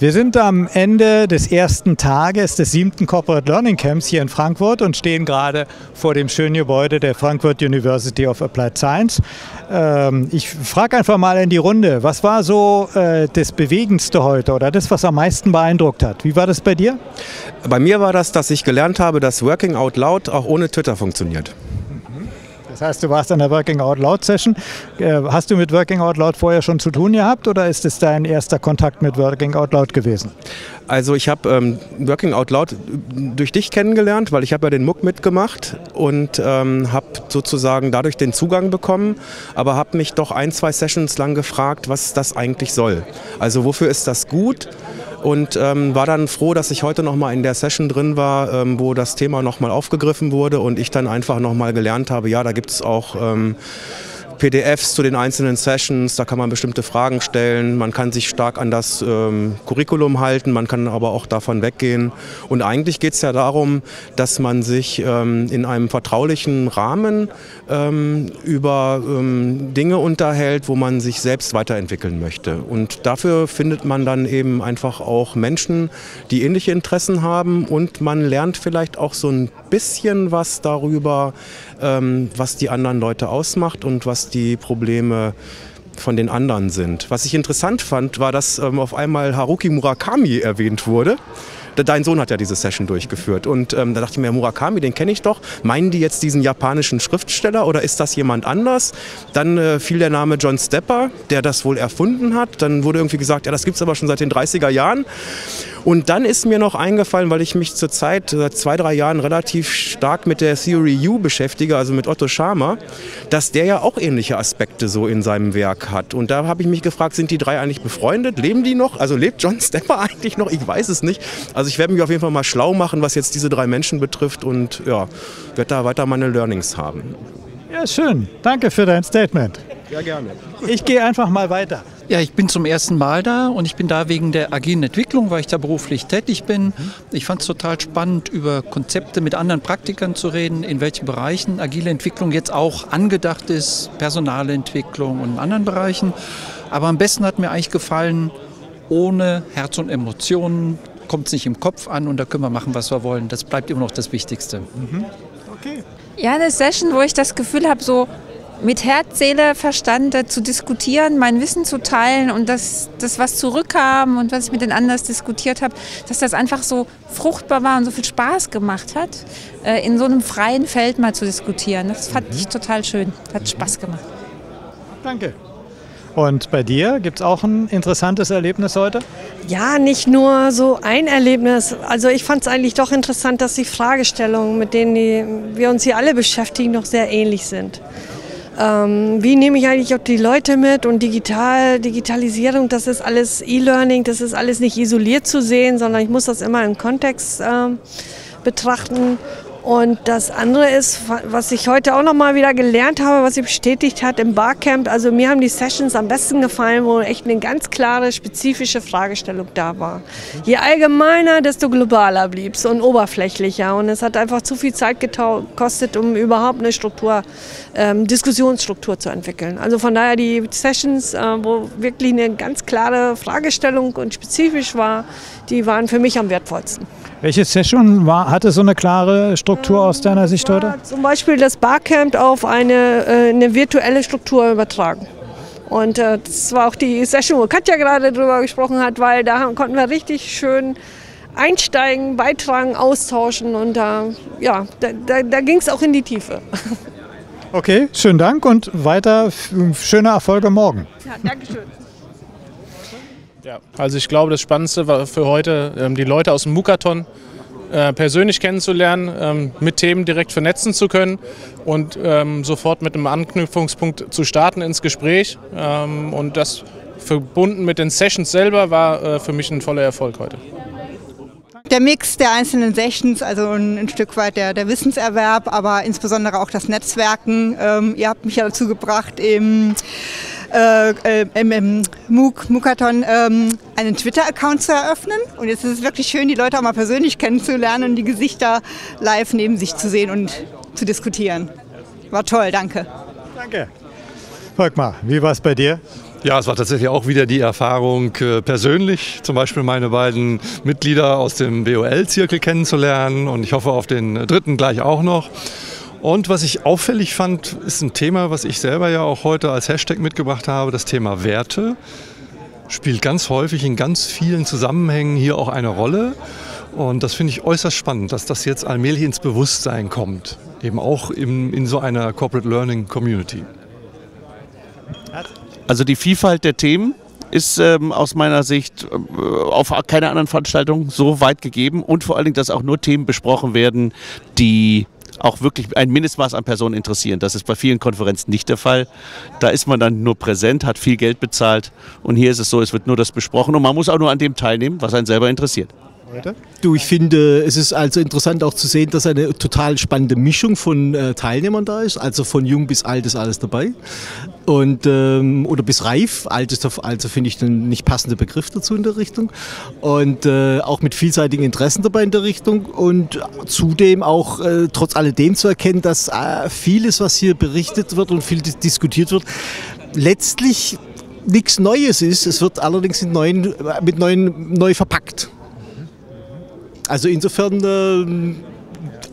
Wir sind am Ende des ersten Tages des 7. Corporate Learning Camps hier in Frankfurt und stehen gerade vor dem schönen Gebäude der Frankfurt University of Applied Science. Ich frage einfach mal in die Runde, was war so das Bewegendste heute oder das, was am meisten beeindruckt hat? Wie war das bei dir? Bei mir war das, dass ich gelernt habe, dass Working Out Loud auch ohne Twitter funktioniert. Das heißt, du warst an der Working Out Loud Session. Hast du mit Working Out Loud vorher schon zu tun gehabt oder ist es dein erster Kontakt mit Working Out Loud gewesen? Also ich habe Working Out Loud durch dich kennengelernt, weil ich habe ja den MOOC mitgemacht und habe sozusagen dadurch den Zugang bekommen, aber habe mich doch ein, zwei Sessions lang gefragt, was das eigentlich soll. Also wofür ist das gut? Und war dann froh, dass ich heute nochmal in der Session drin war, wo das Thema nochmal aufgegriffen wurde und ich dann einfach nochmal gelernt habe, ja, da gibt es auch PDFs zu den einzelnen Sessions, da kann man bestimmte Fragen stellen, man kann sich stark an das Curriculum halten, man kann aber auch davon weggehen. Und eigentlich geht es ja darum, dass man sich in einem vertraulichen Rahmen über Dinge unterhält, wo man sich selbst weiterentwickeln möchte. Und dafür findet man dann eben einfach auch Menschen, die ähnliche Interessen haben und man lernt vielleicht auch so ein bisschen was darüber, was die anderen Leute ausmacht und was die Probleme von den anderen sind. Was ich interessant fand, war, dass auf einmal Haruki Murakami erwähnt wurde. Dein Sohn hat ja diese Session durchgeführt und da dachte ich mir, Murakami, den kenne ich doch. Meinen die jetzt diesen japanischen Schriftsteller oder ist das jemand anders? Dann fiel der Name John Stepper, der das wohl erfunden hat. Dann wurde irgendwie gesagt, ja, das gibt es aber schon seit den 30er Jahren. Und dann ist mir noch eingefallen, weil ich mich zurzeit seit 2, 3 Jahren relativ stark mit der Theory U beschäftige, also mit Otto Scharmer, dass der ja auch ähnliche Aspekte so in seinem Werk hat. Und da habe ich mich gefragt, sind die drei eigentlich befreundet? Leben die noch? Also lebt John Stepper eigentlich noch? Ich weiß es nicht. Also ich werde mich auf jeden Fall mal schlau machen, was jetzt diese drei Menschen betrifft und ja, werde da weiter meine Learnings haben. Ja, schön. Danke für dein Statement. Ja, gerne. Ich gehe einfach mal weiter. Ja, ich bin zum ersten Mal da und ich bin da wegen der agilen Entwicklung, weil ich da beruflich tätig bin. Ich fand es total spannend, über Konzepte mit anderen Praktikern zu reden, in welchen Bereichen agile Entwicklung jetzt auch angedacht ist, Personalentwicklung und in anderen Bereichen. Aber am besten hat mir eigentlich gefallen, ohne Herz und Emotionen kommt es nicht im Kopf an und da können wir machen, was wir wollen. Das bleibt immer noch das Wichtigste. Mhm. Okay. Ja, eine Session, wo ich das Gefühl habe, so mit Herz, Seele, Verstand zu diskutieren, mein Wissen zu teilen und dass das, was zurückkam und was ich mit den anderen diskutiert habe, dass das einfach so fruchtbar war und so viel Spaß gemacht hat, in so einem freien Feld mal zu diskutieren. Das fand ich total schön. Hat Spaß gemacht. Danke. Und bei dir gibt es auch ein interessantes Erlebnis heute? Ja, nicht nur so ein Erlebnis. Also ich fand es eigentlich doch interessant, dass die Fragestellungen, mit denen wir uns hier alle beschäftigen, noch sehr ähnlich sind. Wie nehme ich eigentlich auch die Leute mit und Digitalisierung, das ist alles E-Learning, das ist alles nicht isoliert zu sehen, sondern ich muss das immer im Kontext betrachten. Und das andere ist, was ich heute auch noch mal wieder gelernt habe, was sie bestätigt hat im Barcamp, also mir haben die Sessions am besten gefallen, wo echt eine ganz klare, spezifische Fragestellung da war. Je allgemeiner, desto globaler blieb's und oberflächlicher. Und es hat einfach zu viel Zeit gekostet, um überhaupt eine Struktur, Diskussionsstruktur zu entwickeln. Also von daher die Sessions, wo wirklich eine ganz klare Fragestellung und spezifisch war, die waren für mich am wertvollsten. Welche Session hatte so eine klare Struktur aus deiner Sicht heute? Zum Beispiel das Barcamp auf eine virtuelle Struktur übertragen. Und das war auch die Session, wo Katja gerade drüber gesprochen hat, weil da konnten wir richtig schön einsteigen, beitragen, austauschen und ja, da ging es auch in die Tiefe. Okay, schönen Dank und weiter schöne Erfolge morgen. Ja, dankeschön. Ja, also ich glaube, das Spannendste war für heute, die Leute aus dem MOOCathon persönlich kennenzulernen, mit Themen direkt vernetzen zu können und sofort mit einem Anknüpfungspunkt zu starten ins Gespräch. Und das verbunden mit den Sessions selber war für mich ein voller Erfolg heute. Der Mix der einzelnen Sessions, also ein Stück weit der Wissenserwerb, aber insbesondere auch das Netzwerken. Ihr habt mich ja dazu gebracht, im MOOCathon einen Twitter-Account zu eröffnen. Und jetzt ist es wirklich schön, die Leute auch mal persönlich kennenzulernen und die Gesichter live neben sich zu sehen und zu diskutieren. War toll, danke. Danke. Volkmar, wie war es bei dir? Ja, es war tatsächlich auch wieder die Erfahrung, persönlich zum Beispiel meine beiden Mitglieder aus dem BOL-Zirkel kennenzulernen, und ich hoffe auf den dritten gleich auch noch. Und was ich auffällig fand, ist ein Thema, was ich selber ja auch heute als Hashtag mitgebracht habe, das Thema Werte. Spielt ganz häufig in ganz vielen Zusammenhängen hier auch eine Rolle. Und das finde ich äußerst spannend, dass das jetzt allmählich ins Bewusstsein kommt, eben auch in so einer Corporate Learning Community. Also die Vielfalt der Themen ist aus meiner Sicht auf keiner anderen Veranstaltung so weit gegeben, und vor allen Dingen, dass auch nur Themen besprochen werden, die auch wirklich ein Mindestmaß an Personen interessieren. Das ist bei vielen Konferenzen nicht der Fall. Da ist man dann nur präsent, hat viel Geld bezahlt, und hier ist es so, es wird nur das besprochen und man muss auch nur an dem teilnehmen, was einen selber interessiert. Du, ich finde, es ist also interessant auch zu sehen, dass eine total spannende Mischung von Teilnehmern da ist, also von jung bis alt ist alles dabei, und oder bis reif, alt ist also, finde ich, einen nicht passenden Begriff dazu in der Richtung, und auch mit vielseitigen Interessen dabei in der Richtung, und zudem auch trotz alledem zu erkennen, dass vieles, was hier berichtet wird und viel diskutiert wird, letztlich nichts Neues ist, es wird allerdings neu verpackt. Also insofern,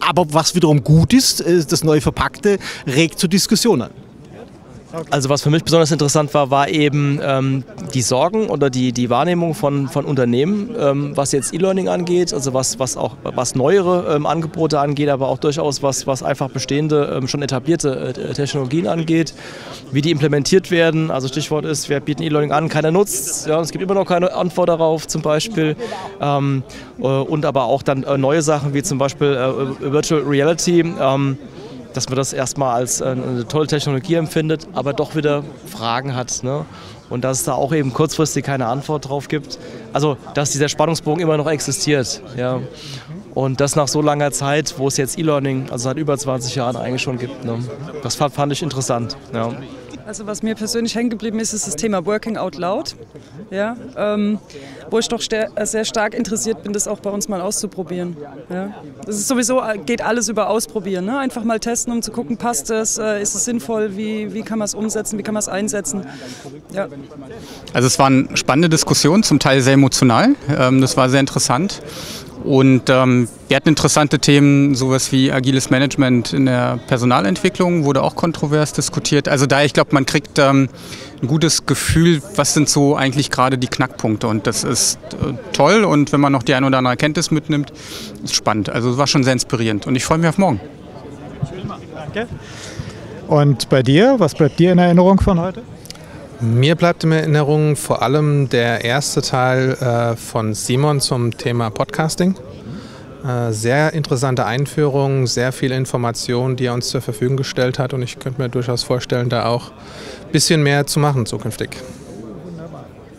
aber was wiederum gut ist, das neu Verpackte regt zur Diskussion an. Also was für mich besonders interessant war, war eben die Sorgen oder die Wahrnehmung von Unternehmen, was jetzt E-Learning angeht, also was neuere Angebote angeht, aber auch durchaus was einfach bestehende, schon etablierte Technologien angeht, wie die implementiert werden. Also Stichwort ist, wir bieten E-Learning an, keiner nutzt, ja, es gibt immer noch keine Antwort darauf zum Beispiel, und aber auch dann neue Sachen wie zum Beispiel Virtual Reality, dass man das erstmal als eine tolle Technologie empfindet, aber doch wieder Fragen hat, ne? Und dass es da auch eben kurzfristig keine Antwort drauf gibt. Also, dass dieser Spannungsbogen immer noch existiert, ja. Und das nach so langer Zeit, wo es jetzt E-Learning, also seit über 20 Jahren eigentlich schon gibt, ne? Das fand ich interessant, ja. Also was mir persönlich hängen geblieben ist, ist das Thema Working Out Loud, ja, wo ich doch sehr stark interessiert bin, das auch bei uns mal auszuprobieren. Ja. Das ist sowieso, geht alles über Ausprobieren, ne? Einfach mal testen, um zu gucken, passt das, ist es sinnvoll, wie kann man es umsetzen, wie kann man es einsetzen. Ja. Also es waren spannende Diskussionen, zum Teil sehr emotional, das war sehr interessant. Und wir hatten interessante Themen, sowas wie agiles Management in der Personalentwicklung, wurde auch kontrovers diskutiert. Also da, ich glaube, man kriegt ein gutes Gefühl, was sind so eigentlich gerade die Knackpunkte. Und das ist toll, und wenn man noch die ein oder andere Erkenntnis mitnimmt, ist spannend. Also es war schon sehr inspirierend, und ich freue mich auf morgen. Danke. Und bei dir, was bleibt dir in Erinnerung von heute? Mir bleibt in Erinnerung vor allem der erste Teil von Simon zum Thema Podcasting. Sehr interessante Einführung, sehr viele Informationen, die er uns zur Verfügung gestellt hat, und ich könnte mir durchaus vorstellen, da auch ein bisschen mehr zu machen zukünftig.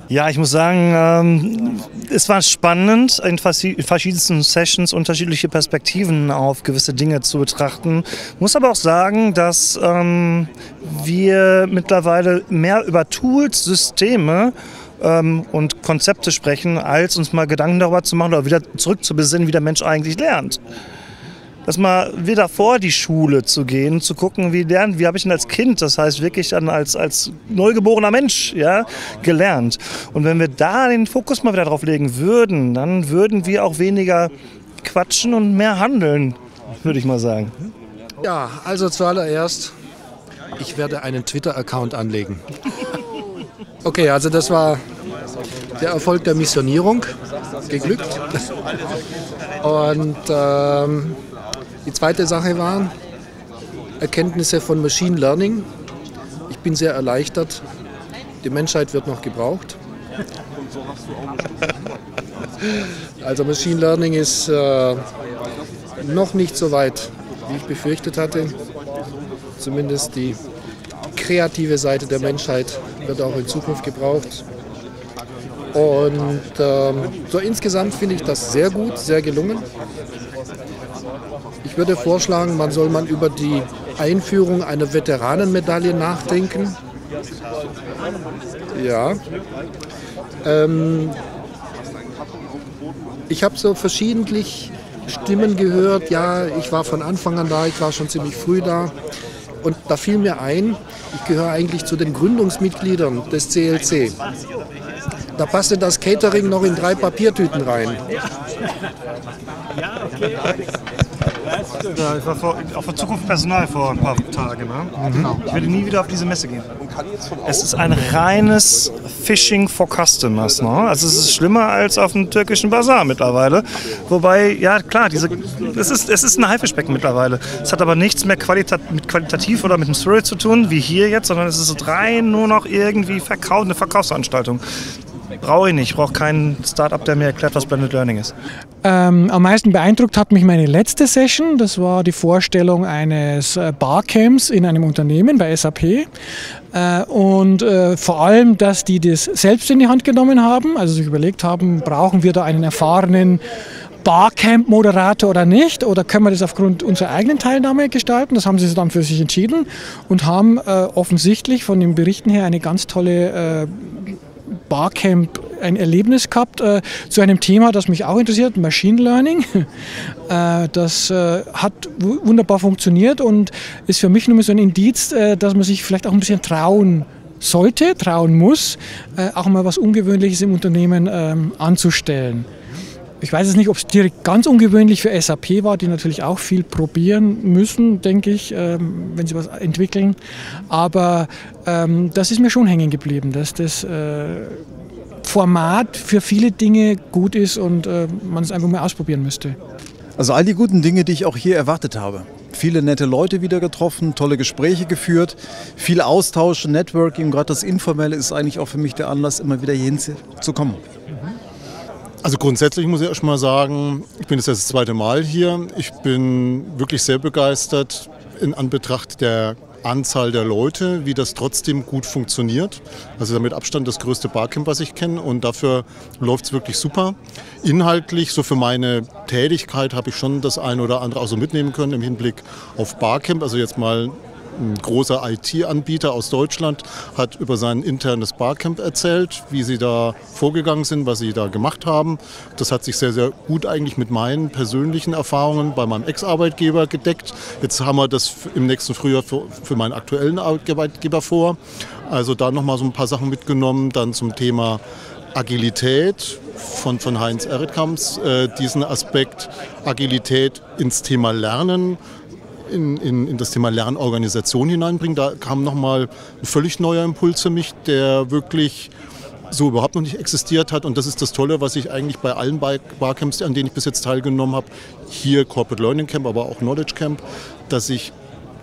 Ja, ich muss sagen, es war spannend, in verschiedensten Sessions unterschiedliche Perspektiven auf gewisse Dinge zu betrachten. Ich muss aber auch sagen, dass wir mittlerweile mehr über Tools, Systeme und Konzepte sprechen, als uns mal Gedanken darüber zu machen oder wieder zurück zu besinnen, wie der Mensch eigentlich lernt. Dass man wieder vor die Schule zu gehen, zu gucken, wie habe ich denn als Kind, das heißt wirklich dann als neugeborener Mensch, ja, gelernt. Und wenn wir da den Fokus mal wieder drauf legen würden, dann würden wir auch weniger quatschen und mehr handeln, würde ich mal sagen. Ja, also zuallererst, ich werde einen Twitter-Account anlegen. Okay, also das war der Erfolg der Missionierung, geglückt. Und die zweite Sache waren Erkenntnisse von Machine Learning. Ich bin sehr erleichtert. Die Menschheit wird noch gebraucht. Also Machine Learning ist noch nicht so weit, wie ich befürchtet hatte. Zumindest die kreative Seite der Menschheit wird auch in Zukunft gebraucht. Und so insgesamt finde ich das sehr gut, sehr gelungen. Ich würde vorschlagen, man soll über die Einführung einer Veteranenmedaille nachdenken. Ja. Ich habe so verschiedentlich Stimmen gehört. Ja, ich war von Anfang an da, ich war schon ziemlich früh da. Und da fiel mir ein, Ich gehöre eigentlich zu den Gründungsmitgliedern des CLC. Da passte das Catering noch in 3 Papiertüten rein. Ja, okay. Ja, ich war auf der Zukunft Personal vor ein paar Tagen. Ne? Mhm. Ich werde nie wieder auf diese Messe gehen. Es ist ein reines Phishing for Customers. Ne? Also es ist schlimmer als auf dem türkischen Bazar mittlerweile. Wobei, ja klar, es ist ein Haifischbecken mittlerweile. Es hat aber nichts mehr mit qualitativ oder mit dem Spirit zu tun, wie hier jetzt, sondern es ist rein nur noch irgendwie eine Verkaufsveranstaltung. Brauche ich nicht. Ich brauche keinen Startup, der mir erklärt, was Blended Learning ist. Am meisten beeindruckt hat mich meine letzte Session. Das war die Vorstellung eines Barcamps in einem Unternehmen bei SAP. Und vor allem, dass die das selbst in die Hand genommen haben, also sich überlegt haben, brauchen wir da einen erfahrenen Barcamp-Moderator oder nicht, oder können wir das aufgrund unserer eigenen Teilnahme gestalten? Das haben sie dann für sich entschieden und haben offensichtlich von den Berichten her eine ganz tolle Barcamp ein Erlebnis gehabt zu einem Thema, das mich auch interessiert, Machine Learning. Das hat wunderbar funktioniert und ist für mich nur so ein Indiz, dass man sich vielleicht auch ein bisschen trauen sollte, trauen muss, auch mal was Ungewöhnliches im Unternehmen anzustellen. Ich weiß jetzt nicht, ob es direkt ganz ungewöhnlich für SAP war, die natürlich auch viel probieren müssen, denke ich, wenn sie was entwickeln. Aber das ist mir schon hängen geblieben, dass das Format für viele Dinge gut ist und man es einfach mal ausprobieren müsste. Also all die guten Dinge, die ich auch hier erwartet habe. Viele nette Leute wieder getroffen, tolle Gespräche geführt, viel Austausch, Networking. Gerade das Informelle ist eigentlich auch für mich der Anlass, immer wieder hierhin zu kommen. Also grundsätzlich muss ich erstmal sagen, ich bin jetzt das zweite Mal hier. Ich bin wirklich sehr begeistert in Anbetracht der Anzahl der Leute, wie das trotzdem gut funktioniert. Also damit Abstand das größte Barcamp, was ich kenne, und dafür läuft es wirklich super. Inhaltlich, so für meine Tätigkeit, habe ich schon das eine oder andere auch so mitnehmen können im Hinblick auf Barcamp, also jetzt mal ein großer IT-Anbieter aus Deutschland hat über sein internes Barcamp erzählt, wie sie da vorgegangen sind, was sie da gemacht haben. Das hat sich sehr, sehr gut eigentlich mit meinen persönlichen Erfahrungen bei meinem Ex-Arbeitgeber gedeckt. Jetzt haben wir das im nächsten Frühjahr für meinen aktuellen Arbeitgeber vor. Also da nochmal so ein paar Sachen mitgenommen, dann zum Thema Agilität von Heinz Erdkamps, diesen Aspekt Agilität ins Thema Lernen, in das Thema Lernorganisation hineinbringen. Da kam nochmal ein völlig neuer Impuls für mich, der wirklich so überhaupt noch nicht existiert hat. Und das ist das Tolle, was ich eigentlich bei allen Barcamps, an denen ich bis jetzt teilgenommen habe, hier Corporate Learning Camp, aber auch Knowledge Camp, dass ich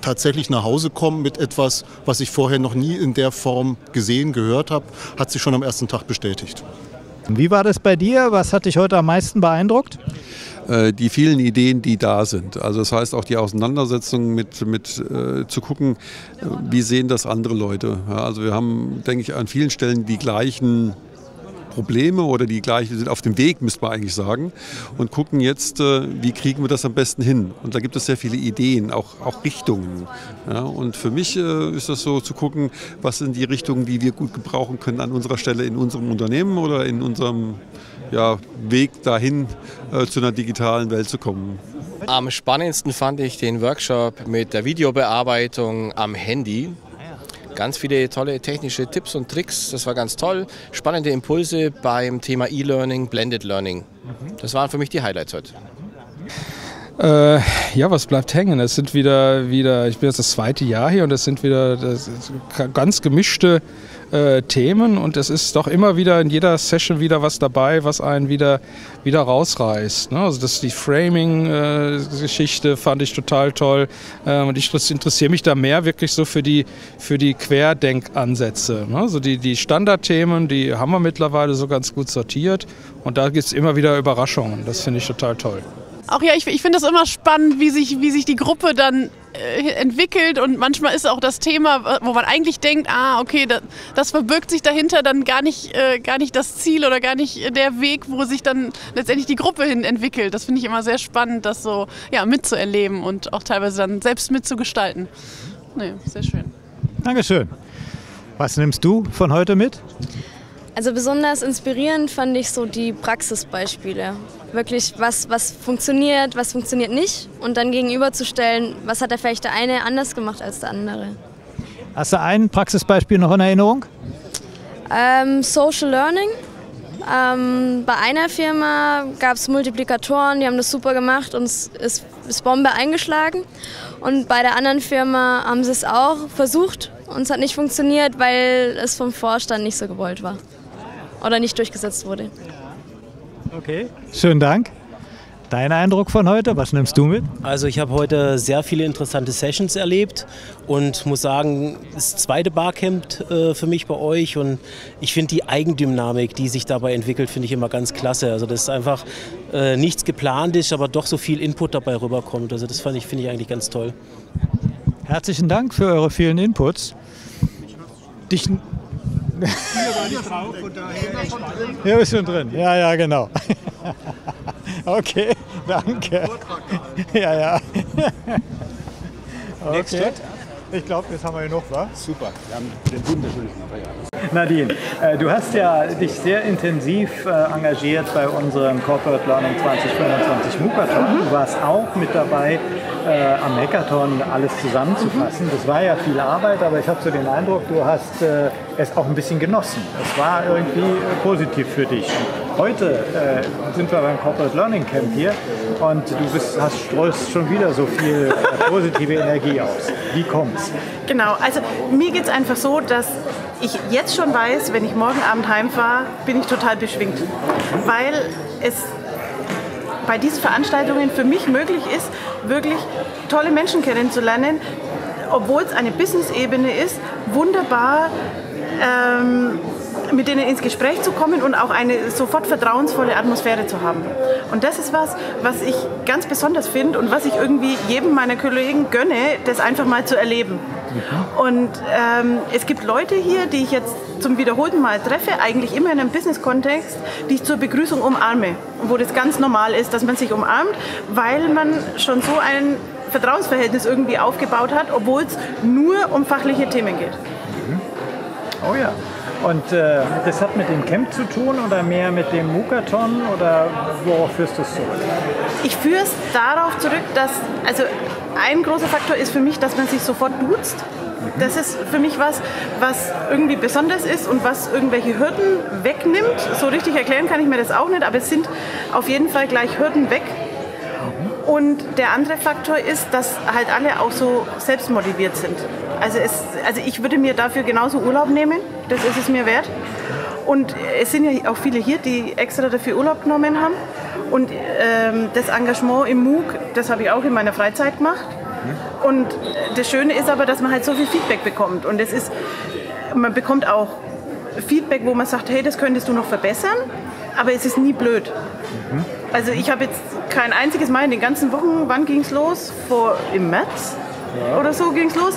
tatsächlich nach Hause komme mit etwas, was ich vorher noch nie in der Form gesehen, gehört habe, hat sich schon am ersten Tag bestätigt. Wie war das bei dir? Was hat dich heute am meisten beeindruckt? Die vielen Ideen, die da sind. Also das heißt auch die Auseinandersetzung mit zu gucken, wie sehen das andere Leute. Ja, also wir haben, denke ich, an vielen Stellen die gleichen Probleme oder die gleichen sind auf dem Weg, müsste man eigentlich sagen, und gucken jetzt, wie kriegen wir das am besten hin. Und da gibt es sehr viele Ideen, auch Richtungen. Ja, und für mich ist das so, zu gucken, was sind die Richtungen, die wir gut gebrauchen können an unserer Stelle in unserem Unternehmen oder in unserem Weg dahin, zu einer digitalen Welt zu kommen. Am spannendsten fand ich den Workshop mit der Videobearbeitung am Handy. Ganz viele tolle technische Tipps und Tricks, das war ganz toll. Spannende Impulse beim Thema E-Learning, Blended Learning. Das waren für mich die Highlights heute. Ja, was bleibt hängen? Es sind wieder, ich bin jetzt das zweite Jahr hier und es sind wieder ganz gemischte Themen und es ist doch immer wieder in jeder Session wieder was dabei, was einen wieder rausreißt. Ne? Also das, die Framing-Geschichte fand ich total toll und ich interessiere mich da mehr wirklich so für die Querdenkansätze. Ne? Also die Standardthemen, die haben wir mittlerweile so ganz gut sortiert und da gibt es immer wieder Überraschungen. Das finde ich total toll. Auch ja, ich finde das immer spannend, wie sich die Gruppe dann entwickelt und manchmal ist auch das Thema, wo man eigentlich denkt, okay, das verbirgt sich dahinter, dann gar nicht das Ziel oder gar nicht der Weg, wo sich dann letztendlich die Gruppe hin entwickelt. Das finde ich immer sehr spannend, das so mitzuerleben und auch teilweise dann selbst mitzugestalten. Nee, sehr schön. Dankeschön. Was nimmst du von heute mit? Also besonders inspirierend fand ich so die Praxisbeispiele. Wirklich, was funktioniert nicht und dann gegenüberzustellen, was hat der vielleicht der eine anders gemacht als der andere. Hast du ein Praxisbeispiel noch in Erinnerung? Social Learning. Bei einer Firma gab es Multiplikatoren, die haben das super gemacht und es ist Bombe eingeschlagen. Und bei der anderen Firma haben sie es auch versucht und es hat nicht funktioniert, weil es vom Vorstand nicht so gewollt war oder nicht durchgesetzt wurde. Okay, schönen Dank. Dein Eindruck von heute, was nimmst du mit? Also ich habe heute sehr viele interessante Sessions erlebt und muss sagen, das zweite Barcamp für mich bei euch, und ich finde die Eigendynamik, die sich dabei entwickelt, finde ich immer ganz klasse. Also dass einfach nichts geplant ist, aber doch so viel Input dabei rüberkommt. Also das finde ich eigentlich ganz toll. Herzlichen Dank für eure vielen Inputs. Hier bist schon drin. Ja, ja, genau. Okay, danke. Ja, ja. Okay. Ich glaube, jetzt haben wir genug, wa? Super. Wir haben den Bund natürlich noch. Nadine, du hast ja dich sehr intensiv engagiert bei unserem Corporate Learning 2025 MOOCathon. Du warst auch mit dabei, am Hackathon alles zusammenzufassen. Das war ja viel Arbeit, aber ich habe so den Eindruck, du hast es auch ein bisschen genossen. Es war irgendwie positiv für dich. Heute sind wir beim Corporate Learning Camp hier und du strahlst schon wieder so viel positive Energie aus. Wie kommt's? Genau, also mir geht es einfach so, dass ich jetzt schon weiß, wenn ich morgen Abend heimfahre, bin ich total beschwingt, weil es bei diesen Veranstaltungen für mich möglich ist, wirklich tolle Menschen kennenzulernen, obwohl es eine Business-Ebene ist, wunderbar mit denen ins Gespräch zu kommen und auch eine sofort vertrauensvolle Atmosphäre zu haben. Und das ist was ich ganz besonders finde und was ich irgendwie jedem meiner Kollegen gönne, das einfach mal zu erleben. Und es gibt Leute hier, die ich jetzt zum wiederholten Mal treffe, eigentlich immer in einem Business-Kontext, die ich zur Begrüßung umarme, wo das ganz normal ist, dass man sich umarmt, weil man schon so ein Vertrauensverhältnis irgendwie aufgebaut hat, obwohl es nur um fachliche Themen geht. Oh ja. Und das hat mit dem Camp zu tun oder mehr mit dem MOOCathon, oder worauf führst du es zurück? Ich führe es darauf zurück, dass, also ein großer Faktor ist für mich, dass man sich sofort duzt. Das ist für mich was irgendwie besonders ist und was irgendwelche Hürden wegnimmt. So richtig erklären kann ich mir das auch nicht, aber es sind auf jeden Fall gleich Hürden weg. Und der andere Faktor ist, dass halt alle auch so selbstmotiviert sind. Also ich würde mir dafür genauso Urlaub nehmen, das ist es mir wert. Und es sind ja auch viele hier, die extra dafür Urlaub genommen haben. Und das Engagement im MOOC, das habe ich auch in meiner Freizeit gemacht. Und das Schöne ist aber, dass man halt so viel Feedback bekommt. Und man bekommt auch Feedback, wo man sagt, hey, das könntest du noch verbessern, aber es ist nie blöd. Also ich habe jetzt kein einziges Mal in den ganzen Wochen, wann ging es los? Im März oder so ging es los.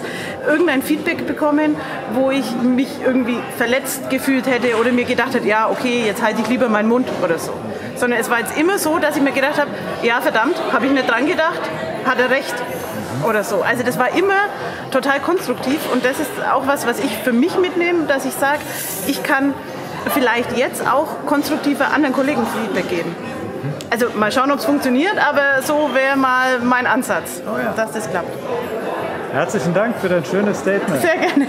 Irgendein Feedback bekommen, wo ich mich irgendwie verletzt gefühlt hätte oder mir gedacht hätte, ja okay, jetzt halte ich lieber meinen Mund oder so. Sondern es war jetzt immer so, dass ich mir gedacht habe, ja verdammt, habe ich nicht dran gedacht, hat er recht oder so. Also das war immer total konstruktiv und das ist auch was ich für mich mitnehme, dass ich sage, ich kann vielleicht jetzt auch konstruktiver anderen Kollegen Feedback geben. Also mal schauen, ob es funktioniert, aber so wäre mal mein Ansatz, dass das klappt. Herzlichen Dank für dein schönes Statement. Sehr gerne.